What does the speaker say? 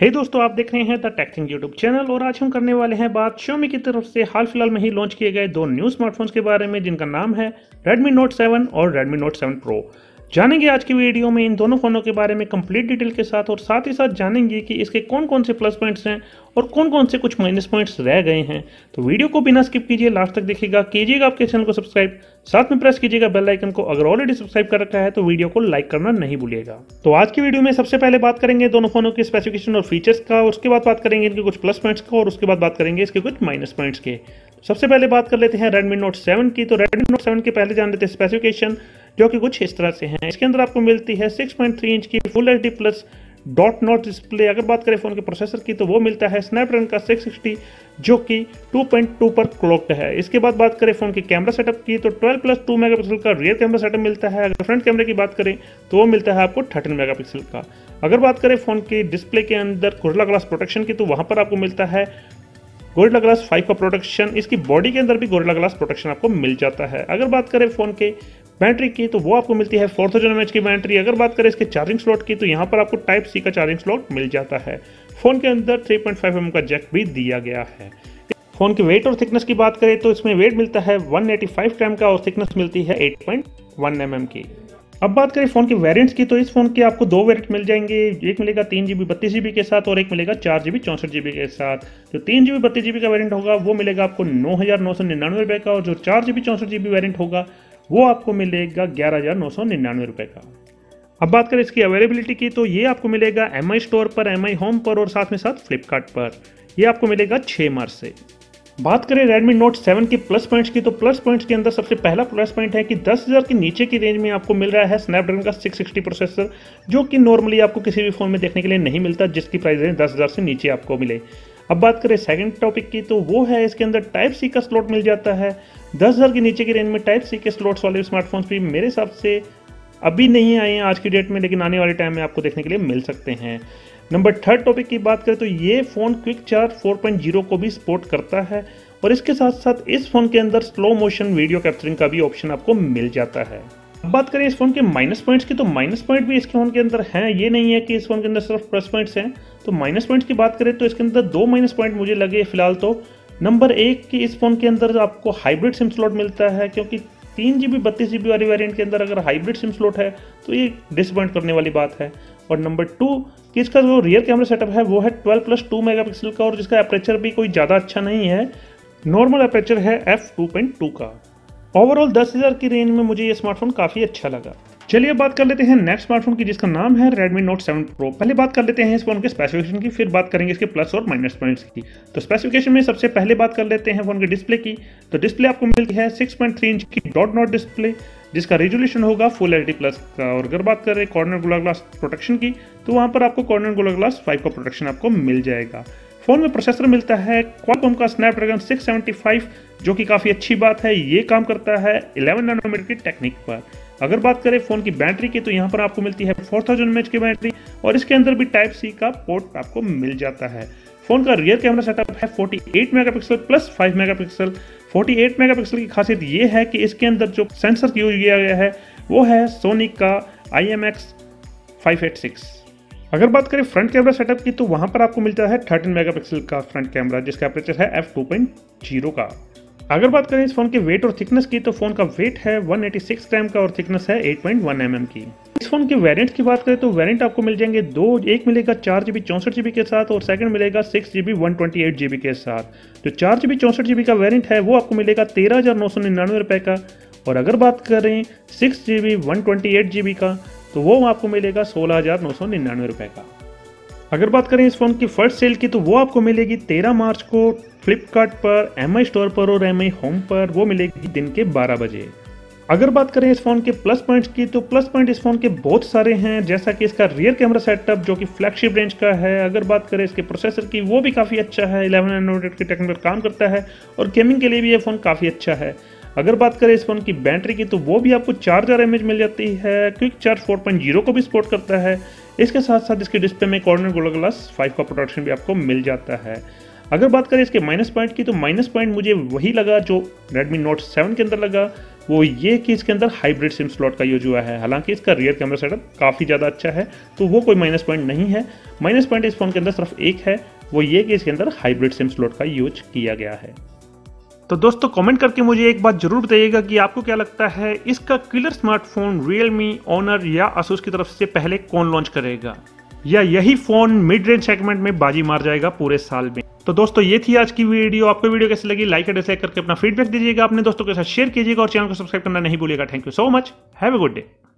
हे दोस्तों, आप देख रहे हैं the tech think YouTube channel और आज हम करने वाले हैं बात Xiaomi की तरफ से हाल फिलहाल में ही लॉन्च किए गए दो न्यू स्मार्टफोन्स के बारे में जिनका नाम है Redmi Note 7 और Redmi Note 7 Pro। जानेंगे आज की वीडियो में इन दोनों फ़ोनों के बारे में कंप्लीट डिटेल के साथ और साथ ही साथ जानेंगे कि इसके कौन कौन से प्लस पॉइंट्स हैं और कौन कौन से कुछ माइनस पॉइंट्स रह गए हैं। तो वीडियो को बिना स्किप कीजिए, लास्ट तक देखिएगा, कीजिएगा आपके चैनल को सब्सक्राइब, साथ में प्रेस कीजिएगा बेल आइकन को। अगर ऑलरेडी सब्सक्राइब कर रखा है तो वीडियो को लाइक करना नहीं भूलिएगा। तो आज की वीडियो में सबसे पहले बात करेंगे दोनों फोनों के स्पेसिफिकेशन और फीचर्स का, उसके बाद बात करेंगे इनके कुछ प्लस पॉइंट्स का और उसके बाद बात करेंगे इसके कुछ माइनस पॉइंट्स के। सबसे पहले बात कर लेते हैं Redmi Note 7 की। तो Redmi Note 7 के पहले जान लेते हैं स्पेसिफिकेशन, जो कि कुछ इस तरह से हैं। इसके अंदर आपको मिलती है 6.3 इंच की full HD plus dot notch display. अगर बात करें फ़ोन के प्रोसेसर की तो वो मिलता है स्नैपड्रैगन का 660 जो कि 2.2 पर क्लॉक्ड है। इसके बाद बात करें फ़ोन के कैमरा सेटअप की तो 12+2 मेगापिक्सल का रियर कैमरा सेटअप मिलता है। अगर फ्रंट कैमरे की बात करें तो वो मिलता है आपको 13 मेगापिक्सल का। अगर बात करें फ़ोन के डिस्प्ले के अंदर गोरिल्ला ग्लास प्रोटेक्शन की तो वहाँ पर आपको मिलता है गोरिल्ला ग्लास 5 का प्रोटेक्शन। इसकी बॉडी के अंदर भी गोरिल्ला ग्लास प्रोटेक्शन आपको मिल जाता है। अगर बात करें फ़ोन के बैटरी की तो वो आपको मिलती है 4000 mAh की बैटरी। अगर बात करें इसके चार्जिंग स्लॉट की तो यहाँ पर आपको टाइप सी का चार्जिंग स्लॉट मिल जाता है। फ़ोन के अंदर 3.5 mm का जैक भी दिया गया है। फ़ोन के वेट और थिकनेस की बात करें तो इसमें वेट मिलता है 185 ग्राम का और थिकनेस मिलती है 8.1 mm की। अब बात करें फ़ोन के वेरिएंट्स की तो इस फ़ोन के आपको दो वेरिएंट मिल जाएंगे। एक मिलेगा 3GB 32GB के साथ और एक मिलेगा 4GB 64GB के साथ। जो 3GB 32GB का वेरिएंट होगा वो मिलेगा आपको 9999 का और जो 4GB 64GB वेरिएंट होगा वो आपको मिलेगा 11999 का। अब बात करें इसकी अवेलेबिलिटी की तो ये आपको मिलेगा MI स्टोर पर, MI होम पर और साथ में साथ फ्लिपकार्ट पर। ये आपको मिलेगा 6 मार्च से। बात करें Redmi Note 7 के प्लस पॉइंट्स की तो प्लस पॉइंट्स के अंदर सबसे पहला प्लस पॉइंट है कि 10,000 के नीचे की रेंज में आपको मिल रहा है स्नैपड्रैगन का 660 प्रोसेसर, जो कि नॉर्मली आपको किसी भी फ़ोन में देखने के लिए नहीं मिलता जिसकी प्राइस रेंज 10,000 से नीचे आपको मिले। अब बात करें सेकंड टॉपिक की तो वो है इसके अंदर टाइप सी का स्लॉट मिल जाता है। 10,000 के नीचे की रेंज में टाइप सी के स्लॉट्स वाले स्मार्टफोन्स भी मेरे हिसाब से अभी नहीं आए हैं आज की डेट में, लेकिन आने वाले टाइम में आपको देखने के लिए मिल सकते हैं। नंबर थर्ड टॉपिक की बात करें तो ये फ़ोन क्विक चार्ज 4.0 को भी सपोर्ट करता है और इसके साथ साथ इस फ़ोन के अंदर स्लो मोशन वीडियो कैप्चरिंग का भी ऑप्शन आपको मिल जाता है। अब बात करें इस फ़ोन के माइनस पॉइंट्स की तो माइनस पॉइंट भी इस फ़ोन के अंदर हैं। ये नहीं है कि इस फ़ोन के अंदर सिर्फ प्लस पॉइंट्स हैं। तो माइनस पॉइंट्स की बात करें तो इसके अंदर दो माइनस पॉइंट मुझे लगे फिलहाल। तो नंबर एक कि इस फ़ोन के अंदर आपको हाइब्रिड सिम स्लॉट मिलता है, क्योंकि 3GB 32GB वाले वेरिएंट के अंदर अगर हाइब्रिड सिम स्लॉट है तो ये डिसअपॉइंट करने वाली बात है। और नंबर टू कि इसका जो रियर कैमरा सेटअप है वो है 12+2 मेगापिक्सल का और जिसका एपरेचर भी कोई ज़्यादा अच्छा नहीं है, नॉर्मल एपरेचर है f/2.2 का। ओवरऑल 10,000 की रेंज में मुझे ये स्मार्टफोन काफ़ी अच्छा लगा। चलिए बात कर लेते हैं नेक्स्ट स्मार्टफोन की जिसका नाम है Redmi Note 7 Pro। पहले बात कर लेते हैं इस फोन के स्पेसिफिकेशन की, फिर बात करेंगे इसके प्लस और माइनस पॉइंट्स की। तो स्पेसिफिकेशन में सबसे पहले बात कर लेते हैं फ़ोन के डिस्प्ले की तो डिस्प्ले आपको मिलती है 6.3 इंच की डॉट नॉट डिस्प्ले जिसका रेजोल्यूशन होगा फुल एचडी प्लस का। और अगर बात करें कॉर्नर गोरिल्ला ग्लास प्रोटेक्शन की तो वहाँ पर आपको कॉर्नर गोरिल्ला ग्लास 5 का प्रोटेक्शन आपको मिल जाएगा। फ़ोन में प्रोसेसर मिलता है क्वालकॉम का स्नैपड्रैगन 675 जो कि काफ़ी अच्छी बात है। ये काम करता है 11 नैनोमीटर की टेक्निक पर। अगर बात करें फ़ोन की बैटरी की तो यहाँ पर आपको मिलती है 4000 mAh की बैटरी और इसके अंदर भी टाइप सी का पोर्ट आपको मिल जाता है। फ़ोन का रियर कैमरा सेटअप है 48 मेगापिक्सल प्लस 5 मेगापिक्सल। 48 मेगापिक्सल की खासियत ये है कि इसके अंदर जो सेंसर यूज किया गया है वो है सोनी का IMX 586। अगर बात करें फ्रंट कैमरा सेटअप की तो वहाँ पर आपको मिलता है 13 मेगापिक्सल का फ्रंट कैमरा जिसका एपरेचर है f/2.0 का। अगर बात करें इस फ़ोन के वेट और थिकनेस की तो फ़ोन का वेट है 186 ग्राम का और थिकनेस है 8.1 mm की। इस फ़ोन के वेरिएंट की बात करें तो वेरिएंट आपको मिल जाएंगे दो, एक मिलेगा 4GB 64GB के साथ और सेकंड मिलेगा 6GB 128GB के साथ। जो 4GB 64GB का वेरिएंट है वो आपको मिलेगा 13,999 का और अगर बात करें 6GB 128GB का तो वो आपको मिलेगा 16,999 का। अगर बात करें इस फ़ोन की फर्स्ट सेल की तो वो आपको मिलेगी 13 मार्च को फ्लिपकार्ट पर, MI स्टोर पर और MI होम पर। वो मिलेगी दिन के 12 बजे। अगर बात करें इस फ़ोन के प्लस पॉइंट्स की तो प्लस पॉइंट इस फ़ोन के बहुत सारे हैं, जैसा कि इसका रियर कैमरा सेटअप जो कि फ्लैगशिप रेंज का है। अगर बात करें इसके प्रोसेसर की वो भी काफ़ी अच्छा है, 11 नैनोमीटर की टेक्निक पर काम करता है और गेमिंग के लिए भी ये फ़ोन काफ़ी अच्छा है। अगर बात करें इस फ़ोन की बैटरी की तो वो भी आपको 4000 mAh मिल जाती है, क्विक चार्ज 4.0 को भी सपोर्ट करता है। इसके साथ साथ इसके डिस्प्ले में कॉर्नर गोरिल्ला ग्लास 5 का प्रोटेक्शन भी आपको मिल जाता है। अगर बात करें इसके माइनस पॉइंट की तो माइनस पॉइंट मुझे वही लगा जो Redmi Note 7 के अंदर लगा, वो ये कि इसके अंदर हाइब्रिड सिम स्लॉट का यूज हुआ है। हालांकि इसका रियर कैमरा सेटअप काफ़ी ज़्यादा अच्छा है, तो वो कोई माइनस पॉइंट नहीं है। माइनस पॉइंट इस फ़ोन के अंदर सिर्फ एक है, वो ये कि इसके अंदर हाइब्रिड सिम स्लॉट का यूज किया गया है। तो दोस्तों कमेंट करके मुझे एक बात ज़रूर बताइएगा कि आपको क्या लगता है इसका किलर स्मार्टफोन Realme, Honor या Asus की तरफ से पहले कौन लॉन्च करेगा, या यही फ़ोन मिड रेंज सेगमेंट में बाजी मार जाएगा पूरे साल में। तो दोस्तों ये थी आज की वीडियो। आपको वीडियो कैसी लगी, लाइक और डिसलाइक करके अपना फीडबैक दीजिएगा, अपने दोस्तों के साथ शेयर कीजिएगा और चैनल को सब्सक्राइब करना नहीं भूलिएगा। Thank you so much, have a good day.